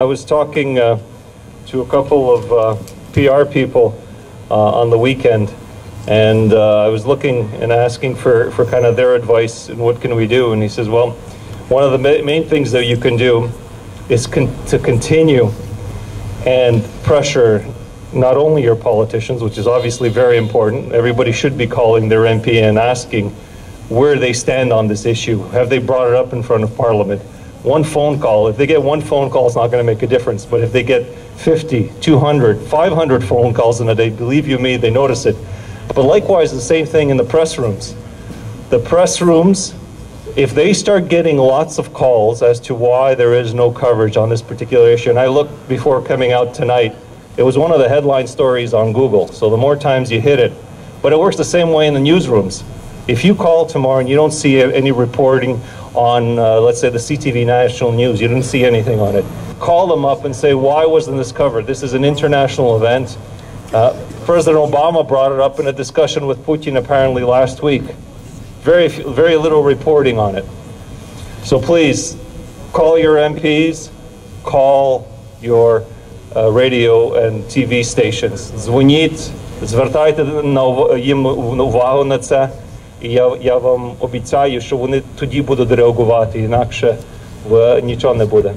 I was talking to a couple of PR people on the weekend, and I was looking and asking for kind of their advice and what can we do, and he says, well, one of the main things that you can do is to continue and pressure not only your politicians, which is obviously very important. Everybody should be calling their MP and asking where they stand on this issue. Have they brought it up in front of Parliament? One phone call, if they get one phone call, it's not going to make a difference. But if they get 50, 200, 500 phone calls in a day, believe you me, they notice it. But likewise, the same thing in the press rooms. The press rooms, if they start getting lots of calls as to why there is no coverage on this particular issue, and I looked before coming out tonight, it was one of the headline stories on Google. So the more times you hit it, but it works the same way in the newsrooms. If you call tomorrow and you don't see any reporting on, let's say, the CTV National News, you didn't see anything on it, call them up and say, why wasn't this covered? This is an international event. President Obama brought it up in a discussion with Putin apparently last week. Very little reporting on it. So please, call your MPs, call your radio and TV stations. Дзвоніть, звертайте їм увагу на це. І я вам обіцяю, що вони тоді будуть реагувати, інакше нічого не буде.